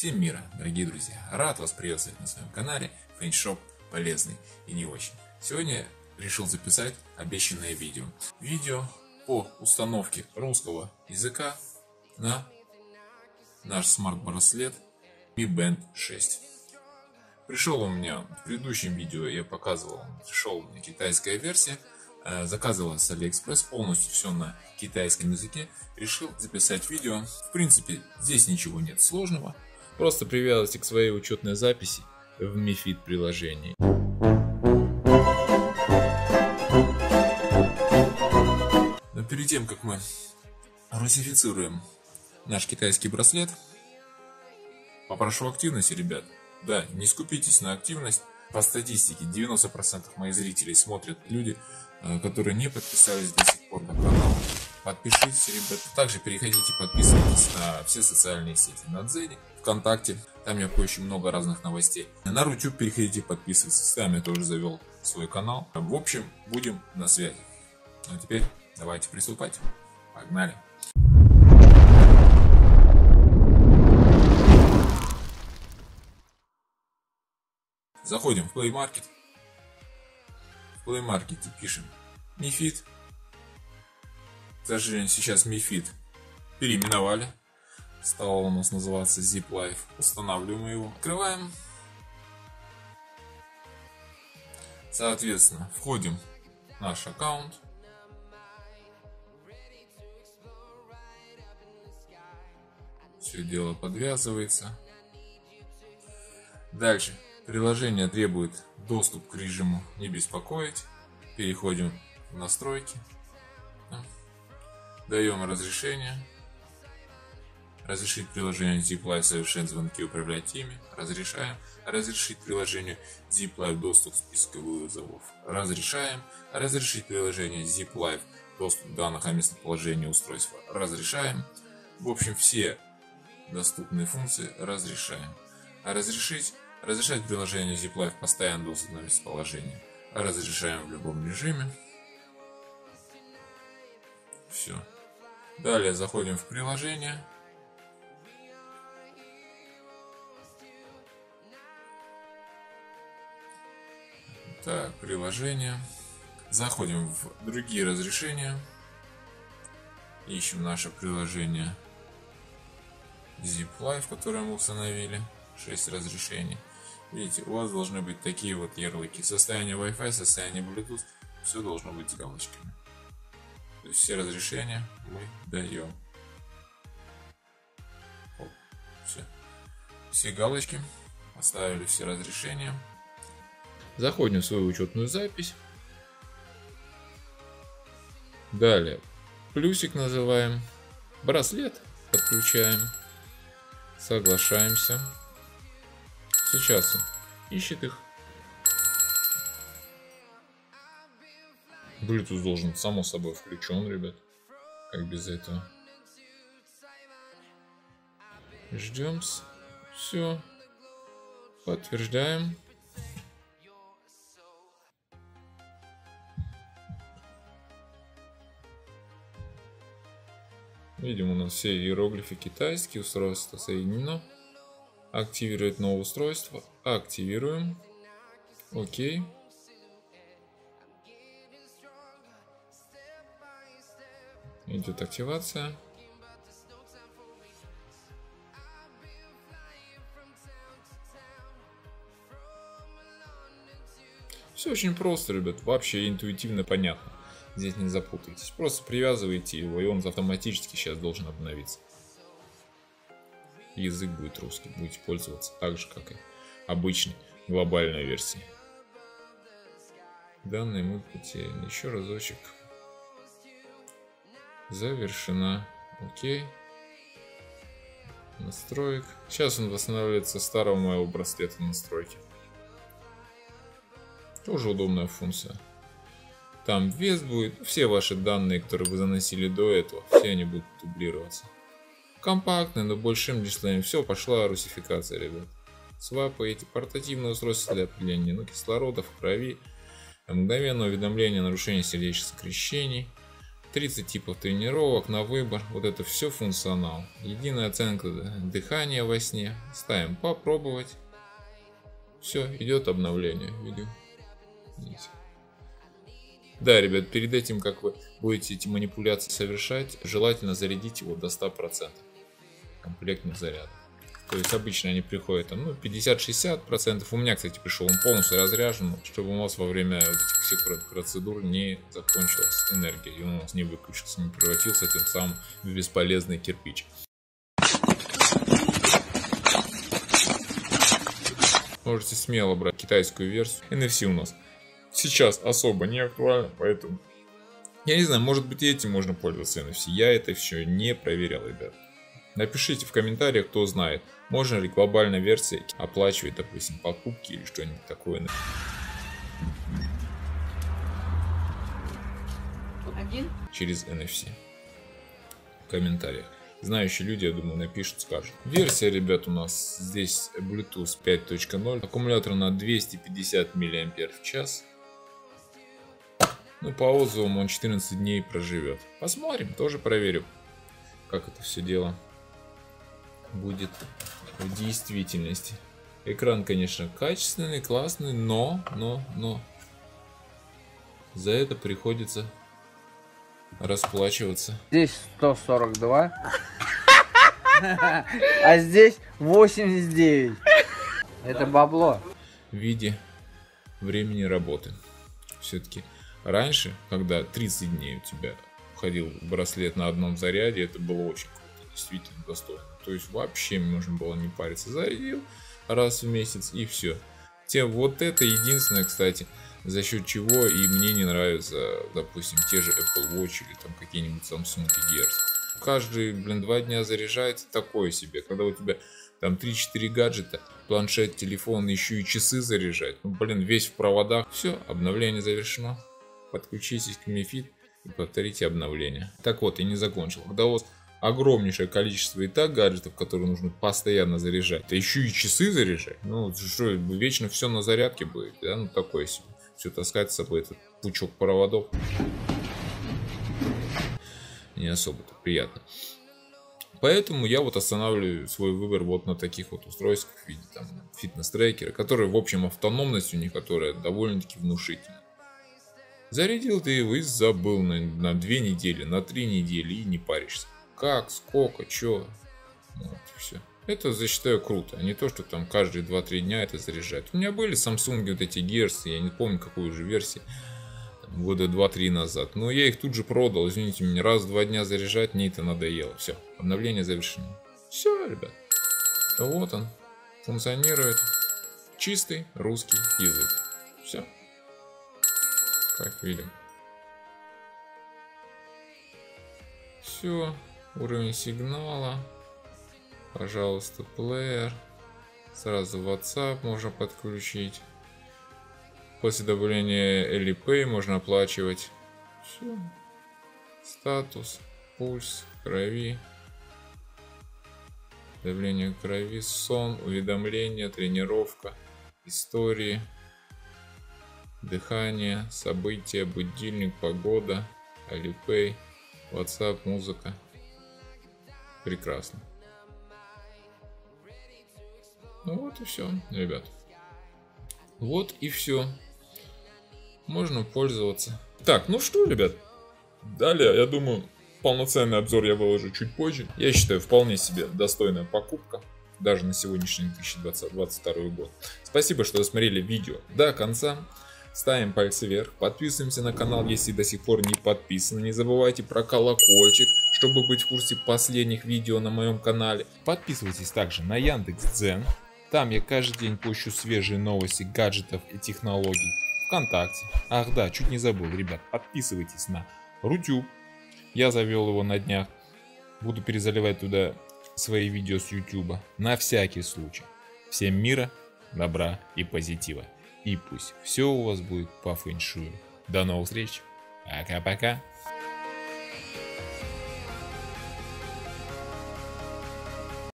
Всем мира, дорогие друзья! Рад вас приветствовать на своем канале FenShop полезный и не очень. Сегодня решил записать обещанное видео. Видео по установке русского языка на наш смарт-браслет Mi Band 6. Пришел у меня в предыдущем видео, я показывал, пришел мне китайская версия. Заказывал с Алиэкспресс, полностью все на китайском языке. Решил записать видео. В принципе, здесь ничего нет сложного. Просто привязывайте к своей учетной записи в Mi Fit приложении. Но перед тем, как мы русифицируем наш китайский браслет, попрошу активности, ребят. Да, не скупитесь на активность. По статистике 90% моих зрителей смотрят люди, которые не подписались до сих пор на канал. Подпишитесь, ребята. Также переходите, подписывайтесь на все социальные сети. На Дзене, ВКонтакте, там я поищу много разных новостей. На Rutube переходите, подписывайтесь. Там я тоже завел свой канал. В общем, будем на связи. А теперь давайте приступать. Погнали! Заходим в Play Market. В Play Market пишем Mi Fit. К сожалению, сейчас Mi Fit переименовали. Стал у нас называться Zepp Life. Устанавливаем его. Открываем. Соответственно, входим в наш аккаунт. Все дело подвязывается. Дальше. Приложение требует доступ к режиму «Не беспокоить». Переходим в настройки. Даем разрешение. Разрешить приложению Zepp Life совершать звонки и управлять ими. Разрешаем. Разрешить приложению Zepp Life доступ к списку вызовов. Разрешаем. Разрешить приложению Zepp Life доступ к данным о местоположении устройства. Разрешаем. В общем, все доступные функции разрешаем. Разрешить. Разрешать приложение Zepp Life постоянно доступ на местоположение. Разрешаем в любом режиме. Все. Далее заходим в приложение. Так, приложение. Заходим в другие разрешения. Ищем наше приложение Zepp Life, которое мы установили. 6 разрешений. Видите, у вас должны быть такие вот ярлыки. Состояние Wi-Fi, состояние Bluetooth. Все должно быть с галочками. То есть все разрешения мы даем. Оп, все галочки. Поставили все разрешения. Заходим в свою учетную запись. Далее. Плюсик называем. Браслет подключаем. Соглашаемся. Сейчас он ищет их. Bluetooth должен само собой включен, ребят. Как без этого. Ждем. Все. Подтверждаем. Видим, у нас все иероглифы китайские. Устройство соединено. Активировать новое устройство. Активируем. Окей. Идет активация. Все очень просто, ребят. Вообще интуитивно понятно. Здесь не запутайтесь. Просто привязывайте его, и он автоматически сейчас должен обновиться. Язык будет русский, будете пользоваться так же, как и обычной глобальной версии. Данные мы потеряли. Еще разочек. Завершена. Окей. Настроек. Сейчас он восстанавливается старого моего браслета настройки. Тоже удобная функция. Там вес будет. Все ваши данные, которые вы заносили до этого, все они будут дублироваться. Компактный, но большим дисплеем. Все, пошла русификация, ребят. Свапы, эти портативные устройства для определения кислорода в крови, мгновенное уведомление о нарушении сердечных сокращений, 30 типов тренировок на выбор, вот это все функционал. Единая оценка дыхания во сне. Ставим попробовать. Все, идет обновление видео. Да, ребят, перед этим, как вы будете эти манипуляции совершать, желательно зарядить его до 100% комплектных зарядов. То есть обычно они приходят там, ну, 50-60%. У меня, кстати, пришел он полностью разряжен, чтобы у вас во время вот этих всех процедур не закончилась энергия, и он у вас не выключился, не превратился тем самым в бесполезный кирпич. Можете смело брать китайскую версию. NFC у нас сейчас особо не актуально, поэтому я не знаю, может быть, этим можно пользоваться, NFC. Я это все не проверял, ребят. Напишите в комментариях, кто знает, можно ли глобальная версия оплачивать, допустим, покупки или что-нибудь такое. Через NFC. В комментариях. Знающие люди, я думаю, напишут, скажут. Версия, ребят, у нас здесь Bluetooth 5.0. Аккумулятор на 250 мАч. Ну, по отзывам он 14 дней проживет. Посмотрим, тоже проверю, как это все дело будет в действительности. Экран, конечно, качественный, классный, но за это приходится расплачиваться. Здесь 142, а здесь 89. Это бабло. В виде времени работы. Все-таки раньше, когда 30 дней у тебя уходил браслет на одном заряде, это было очень круто, действительно достойно. То есть вообще можно было не париться, зарядил раз в месяц и все. Тем вот это единственное, кстати, за счет чего и мне не нравятся, допустим, те же Apple Watch или там какие-нибудь Samsung Gears. Каждый, блин, 2 дня заряжается, такое себе. Когда у тебя там 3-4 гаджета, планшет, телефон, еще и часы заряжать. Ну, блин, весь в проводах. Все, обновление завершено. Подключитесь к Mi Fit и повторите обновление. Так вот, я не закончил. Когда у вас огромнейшее количество и так гаджетов, которые нужно постоянно заряжать, да еще и часы заряжать. Ну, что, вечно все на зарядке будет, да? Ну, такое себе. Все таскать с собой этот пучок проводов не особо-то приятно. Поэтому я вот останавливаю свой выбор вот на таких вот устройствах в виде там фитнес-трекера, которые, в общем, автономность у них, которая довольно-таки внушительна. Зарядил ты его и забыл на 2 недели, на 3 недели и не паришься. Как, сколько, чё. Вот и все. Это, засчитаю, круто, а не то, что там каждые 2-3 дня это заряжать. У меня были Samsung вот эти Gears, я не помню, какую же версию, года 2-3 назад. Но я их тут же продал, извините меня, раз в 2 дня заряжать, мне это надоело. Все, обновление завершено. Все, ребят, вот он, функционирует чистый русский язык. Все, как видим. Все, уровень сигнала. Пожалуйста, плеер. Сразу WhatsApp можно подключить. После добавления Alipay можно оплачивать. Все. Статус, пульс, крови. Давление крови, сон, уведомления, тренировка, истории, дыхание, события, будильник, погода, Alipay, WhatsApp, музыка. Прекрасно. Ну вот и все, ребят. Вот и все. Можно пользоваться. Так, ну что, ребят. Далее, я думаю, полноценный обзор я выложу чуть позже. Я считаю, вполне себе достойная покупка. Даже на сегодняшний 2022 год. Спасибо, что досмотрели видео до конца. Ставим пальцы вверх. Подписываемся на канал, если до сих пор не подписаны. Не забывайте про колокольчик, чтобы быть в курсе последних видео на моем канале. Подписывайтесь также на Яндекс.Дзен. Там я каждый день пощу свежие новости гаджетов и технологий. ВКонтакте. Ах да, чуть не забыл, ребят. Подписывайтесь на Rutube. Я завел его на днях. Буду перезаливать туда свои видео с YouTube. На всякий случай. Всем мира, добра и позитива. И пусть все у вас будет по фэншую. До новых встреч. Пока-пока.